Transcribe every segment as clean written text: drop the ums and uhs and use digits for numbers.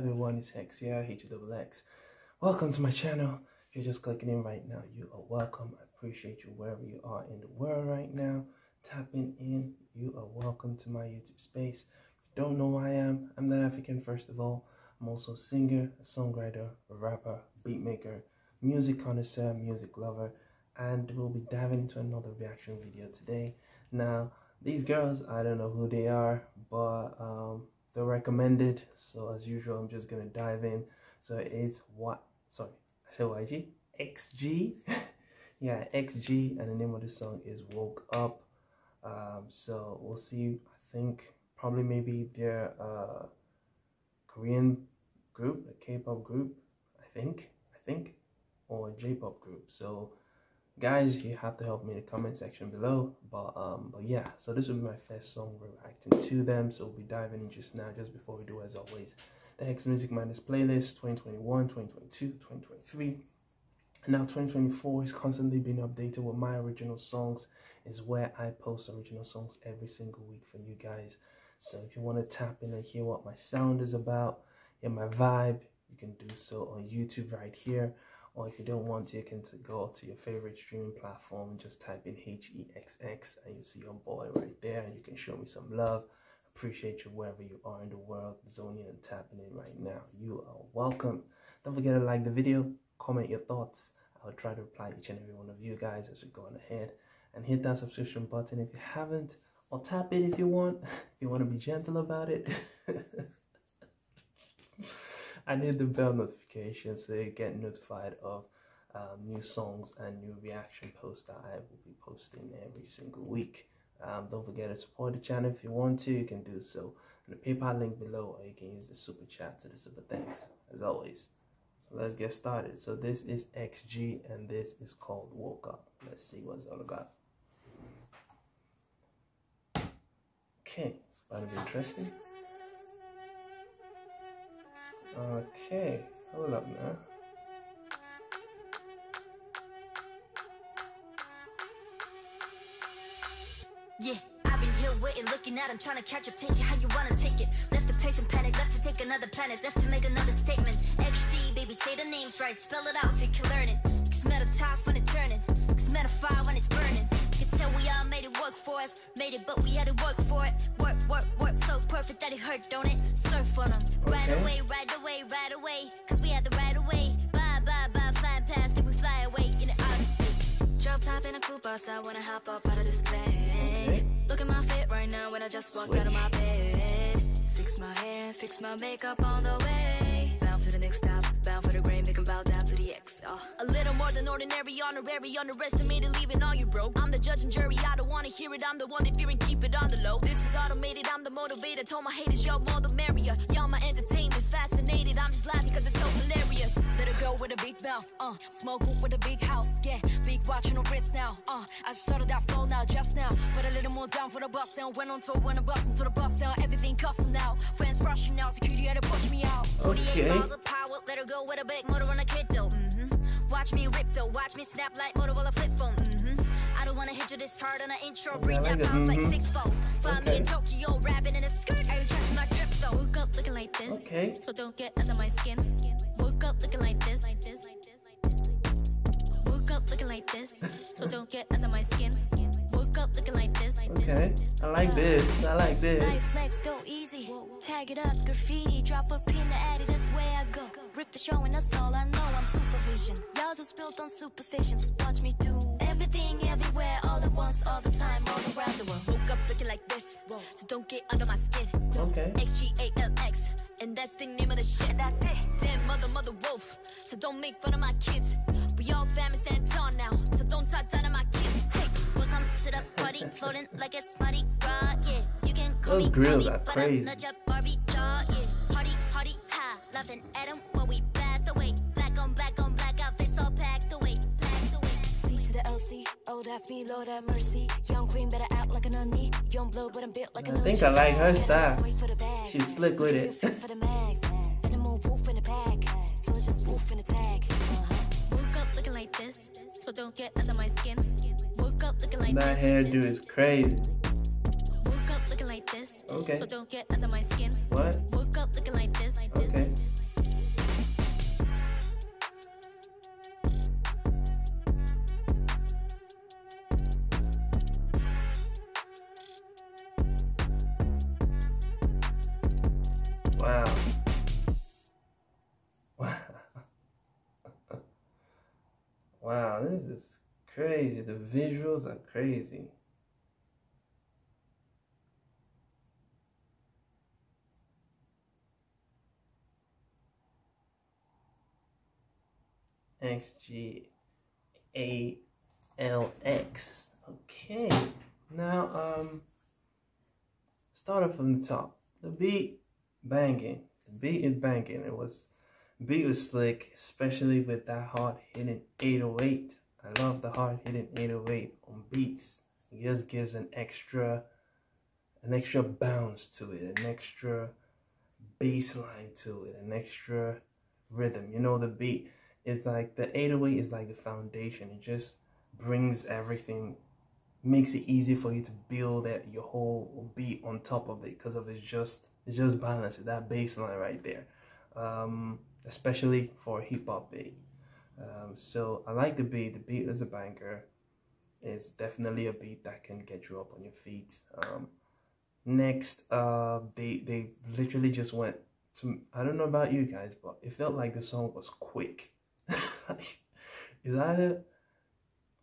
everyone, it's Hex here, H-double-X. Welcome to my channel. If you're just clicking in right now, you are welcome. I appreciate you wherever you are in the world right now. Tapping in, you are welcome to my YouTube space. If you don't know who I am, I'm not African first of all. I'm also a singer, a songwriter, a rapper, beatmaker, music connoisseur, music lover, and we'll be diving into another reaction video today. Now, these girls, I don't know who they are, but they're recommended, so as usual, I'm just gonna dive in. So it's XG. Yeah, XG, and the name of the song is Woke Up. So we'll see. I think probably maybe they're a Korean group, a Kpop group, I think, or a Jpop group. So guys, you have to help me in the comment section below, but yeah, so this will be my first song we're reacting to them, so we'll be diving in just now. Just before we do, as always, the Hexx Music Madness playlist 2021, 2022, 2023, and now 2024 is constantly being updated with my original songs. Is where I post original songs every single week for you guys. So if you want to tap in and hear what my sound is about, hear my vibe, you can do so on YouTube right here. Or if you don't want to, you can go to your favorite streaming platform and just type in HEXX and you see your boy right there, and you can show me some love. Appreciate you wherever you are in the world, zoning and tapping in right now. You are welcome. Don't forget to like the video, comment your thoughts. I'll try to reply to each and every one of you guys as we go on ahead. And hit that subscription button if you haven't, or tap it if you want to be gentle about it. And hit the bell notification so you get notified of new songs and new reaction posts that I will be posting every single week. Don't forget to support the channel if you want to, you can do so on the PayPal link below, or you can use the super chat to the super thanks, as always. So let's get started. So this is XG and this is called Woke Up. Let's see what's all about. Okay, it's about to be interesting. Okay, hold up now. Yeah, I've been here waiting, looking at him, trying to catch up, take it how you wanna take it. Left the place in panic, left to take another planet, left to make another statement. XG, baby, say the names right, spell it out so you can learn it. Cause metal ties when it's turning, cause metal fire when it's burning. You can tell we all made it work for us, made it, but we had to work for it. Work, so perfect that it hurt, don't it? Surf on them, okay. Right away, cause we had the right away. Bye, flying past, then we fly away in the outer space. Drop top in a coupe outside, wanna hop up out of this bag. Okay. Look at my fit right now when I just walked out of my bed. Fix my hair and fix my makeup on the way. Bound to the next stop, bound for the grain, make 'em bow down to the X. Oh. A little more than ordinary, honorary, underestimated, leaving all you broke. I'm the judge and jury, I don't wanna hear it, I'm the one they fear and keep it on the low. This is automated, I'm the motivator, told my haters, y'all more the merrier. Y'all my entertainment, fascinated, I'm just laughing cause it's so hilarious. Little girl with a big mouth, smoke with a big house, yeah, big watch on her wrist now, I just started that flow now, just now, but a little more down for the bus now, went on tour, went a bus into the bus now, everything custom now, friends rushing out, security had to push me out. Okay. 48 miles of power, little girl with a big motor on a kid though, watch me rip though, watch me snap like Motorola flip phone, I don't wanna hit you this hard on an intro, bring that bounce like 6-fold. Find me in Tokyo, rapping in a skirt, I catch my drift though. Woke up looking like this, okay, so don't get under my skin. Woke up looking like this, woke up looking like this, so don't get under my skin. Woke up looking like this, okay, I like this, I like this. Life flex, go easy, tag it up, graffiti, drop a pin to add it, that's where I go. Rip the show and that's all I know, I'm supervision. Y'all just built on superstitions, watch me do everything, everywhere, all at once, all the time, all around the world. Woke up looking like this, so don't get under my skin. Okay. XGALX, and that's the name of the shit. That's it. Damn mother wolf, so don't make fun of my kids. We all family stand tall now, so don't talk down on my kid. Hey, welcome to the party, floating like it's Mardi Gras, yeah. You can call me Barbie, but I'm not your Barbie doll, yeah. Party, ha, loving Adam when we pass away. Black on black, outfits all packed away. C to the LC, oh that's me, Lord have mercy. Young queen better act like an onion. Young blood, but I'm built like an onion. I think I like her style. She's slick with it. Animal wolf in the bag, so it's just wolf in the tag. Looking like this, so don't get under my skin. Woke up looking like that hairdo is crazy. Woke up looking like this, okay, so don't get under my skin. What? Woke up looking like this, okay. Wow. Wow, this is crazy. The visuals are crazy. XGALX. Okay. Now, start up from the top. The beat banging. The beat is banging. Beat was slick, especially with that hard hitting 808. I love the hard hitting 808 on beats. It just gives an extra bounce to it, an extra bass line to it, an extra rhythm. You know, the beat, it's like the 808 is like the foundation. It just brings everything, makes it easy for you to build that your whole beat on top of it, because of it's just balanced, that bass line right there, especially for a hip-hop beat. So I like the beat. The beat is a banger. It's definitely a beat that can get you up on your feet. Next, they literally just went to, I don't know about you guys, but it felt like the song was quick. Is either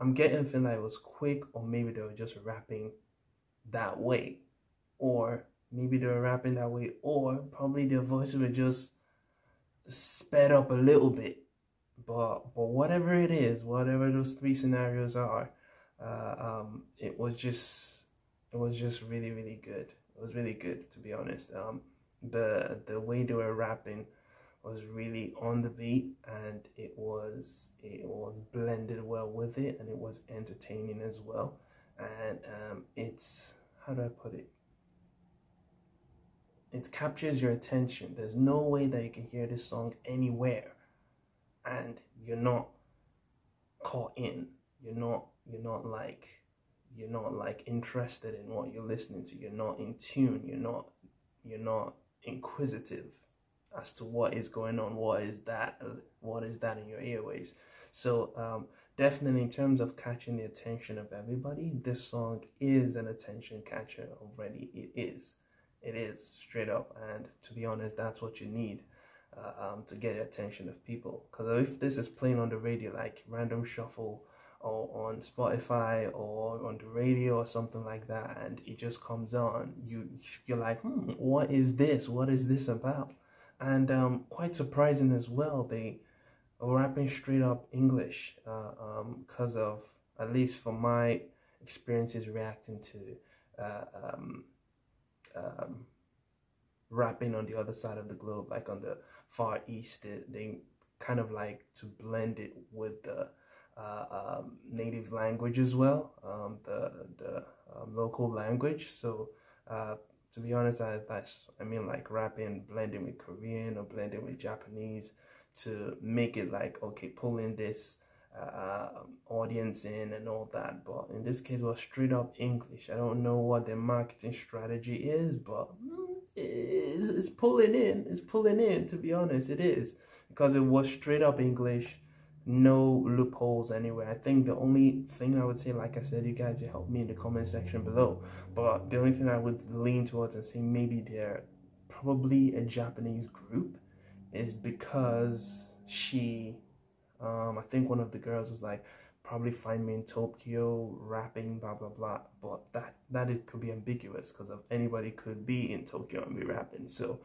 I'm getting a feeling like it was quick, or maybe they were just rapping that way, or maybe they were rapping that way, or probably their voices were just sped up a little bit. But whatever it is, whatever those three scenarios are, it was just really, really good. It was really good, to be honest. The way they were rapping was really on the beat, and it was blended well with it, and it was entertaining as well. And it's, how do I put it? It captures your attention. There's no way that you can hear this song anywhere and you're not caught in. You're not interested in what you're listening to. You're not in tune. You're not inquisitive as to what is going on. What is that in your airwaves? So definitely, in terms of catching the attention of everybody, this song is an attention catcher already. It is straight up, and to be honest, that's what you need to get the attention of people. Because if this is playing on the radio, like random shuffle, or on Spotify, or on the radio, or something like that, and it just comes on, you're like, what is this? What is this about? And quite surprising as well, they were rapping straight up English, because of, at least for my experiences reacting to rapping on the other side of the globe, like on the Far East, they kind of like to blend it with the native language as well, the local language. So to be honest, I mean like rapping, blending with Korean or blending with Japanese to make it like, okay, pulling this audience in and all that. But in this case, was straight up English. I don't know what their marketing strategy is, but it's pulling in. It's pulling in, to be honest. It is, because it was straight up English, no loopholes anywhere. I think the only thing I would say, like I said, you guys, you help me in the comment section below, but the only thing I would lean towards and say maybe they're probably a Japanese group is because she, I think one of the girls was like, probably find me in Tokyo rapping blah blah blah, but that could be ambiguous, because of anybody could be in Tokyo and be rapping. So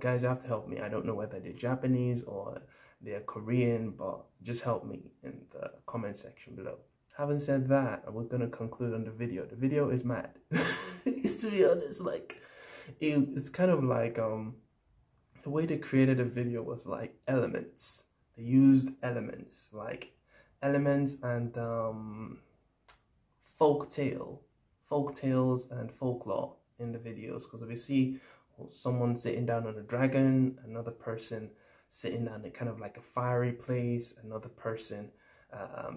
guys, you have to help me. I don't know whether they're Japanese or they're Korean, but just help me in the comment section below. Having said that, we're gonna conclude on the video. The video is mad. To be honest, like it's kind of like the way they created a video was like elements. They used elements, like elements and folk tales and folklore in the videos. Because if you see someone sitting down on a dragon, another person sitting down in kind of like a fiery place, another person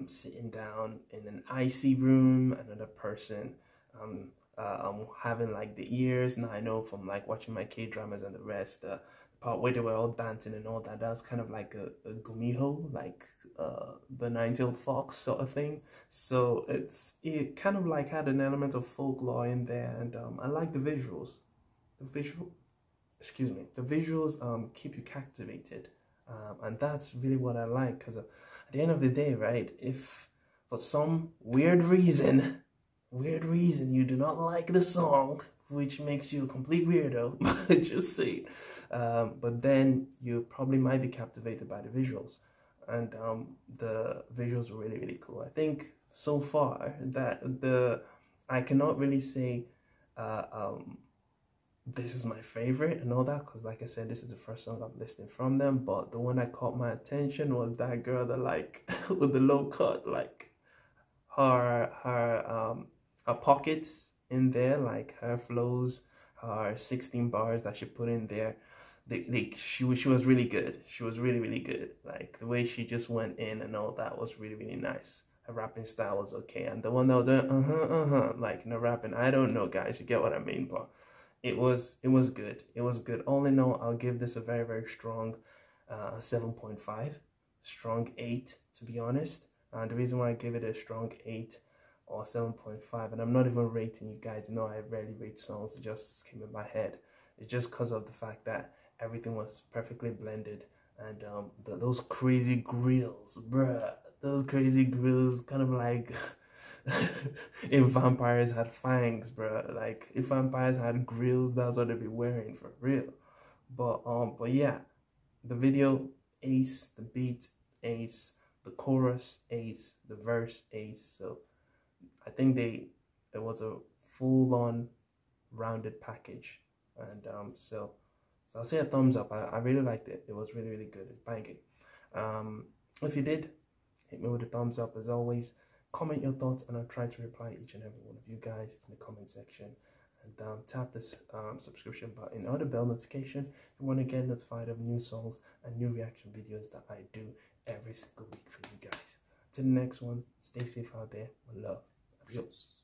sitting down in an icy room, another person having like the ears. Now I know from like watching my K-dramas and the rest, part where they were all dancing and all that, that's kind of like a gumiho, like the nine-tailed fox sort of thing. So it kind of like had an element of folklore in there, and I like the visuals. The visual excuse me, the visuals keep you captivated, and that's really what I like, because at the end of the day, right, if for some weird reason you do not like the song, which makes you a complete weirdo, just say it, but then you probably might be captivated by the visuals, and the visuals were really cool. I think so far that I cannot really say this is my favorite and all that, because like I said, this is the first song I'm listening from them, but the one that caught my attention was that girl that, like, with the low cut, like her pockets in there, like her flows, her 16 bars that she put in there, she was really good. She was really good. Like the way she just went in and all that was really nice. Her rapping style was okay, and the one that was like no rapping, I don't know, guys, you get what I mean, but it was good. It was good. All in all, I'll give this a very strong 7.5, strong 8 to be honest. And the reason why I give it a strong 8 or 7.5, and I'm not even rating, you guys know I rarely rate songs, it just came in my head, it's just because of the fact that everything was perfectly blended, and those crazy grills, bruh, those crazy grills, kind of like if vampires had fangs, bruh, like if vampires had grills, that's what they'd be wearing for real. But yeah, the video ace, the beat ace, the chorus ace, the verse ace, so I think it was a full-on rounded package, and so I'll say a thumbs up. I really liked it. It was really good. It's banging. If you did, hit me with a thumbs up as always. Comment your thoughts, and I'll try to reply each and every one of you guys in the comment section. And tap this subscription button or the bell notification if you want to get notified of new songs and new reaction videos that I do every single week for you guys. Till the next one, stay safe out there. With love. Adios.